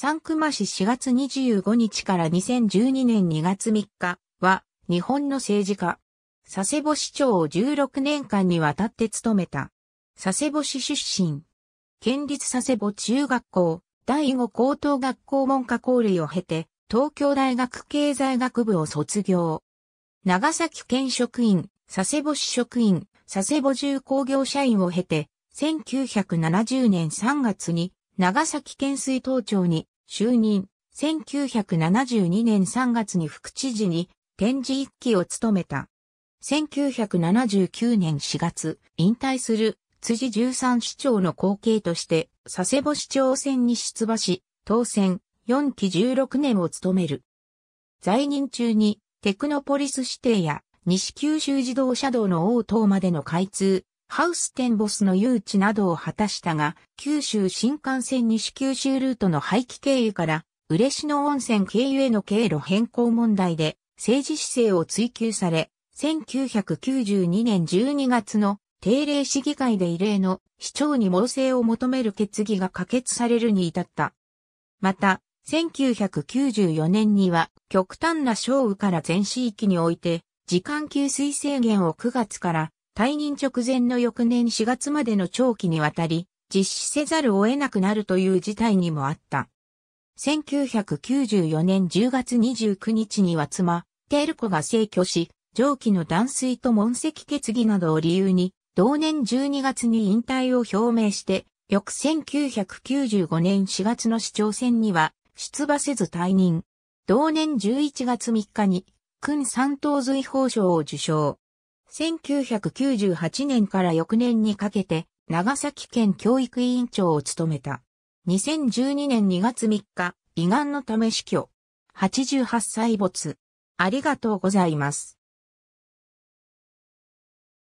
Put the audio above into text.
三熊市4月25日から2012年2月3日は日本の政治家。佐世保市長を16年間にわたって務めた。佐世保市出身。県立佐世保中学校、第五高等学校文科校類を経て、東京大学経済学部を卒業。長崎県職員、佐世保市職員、佐世保重工業社員を経て、1970年3月に長崎県水道庁に就任、1972年3月に副知事に天智1期を務めた。1979年4月、引退する辻十三市長の後継として、佐世保市長選に出馬し、当選4期16年を務める。在任中に、テクノポリス指定や、西九州自動車道の大東までの開通、ハウステンボスの誘致などを果たしたが、九州新幹線西九州ルートの廃棄経由から、嬉野温泉経由への経路変更問題で、政治姿勢を追及され、1992年12月の定例市議会で異例の市長に猛省を求める決議が可決されるに至った。また、1994年には極端な少雨から全市域において時間給水制限を9月から退任直前の翌年4月までの長期にわたり実施せざるを得なくなるという事態にもあった。1994年10月29日には妻、テル子が逝去し、上記の断水と問責決議などを理由に、同年12月に引退を表明して、翌1995年4月の市長選には出馬せず退任。同年11月3日に、勲三等瑞宝章を受章。1998年から翌年にかけて、長崎県教育委員長を務めた。2012年2月3日、胃がんのため死去。88歳没。ありがとうございます。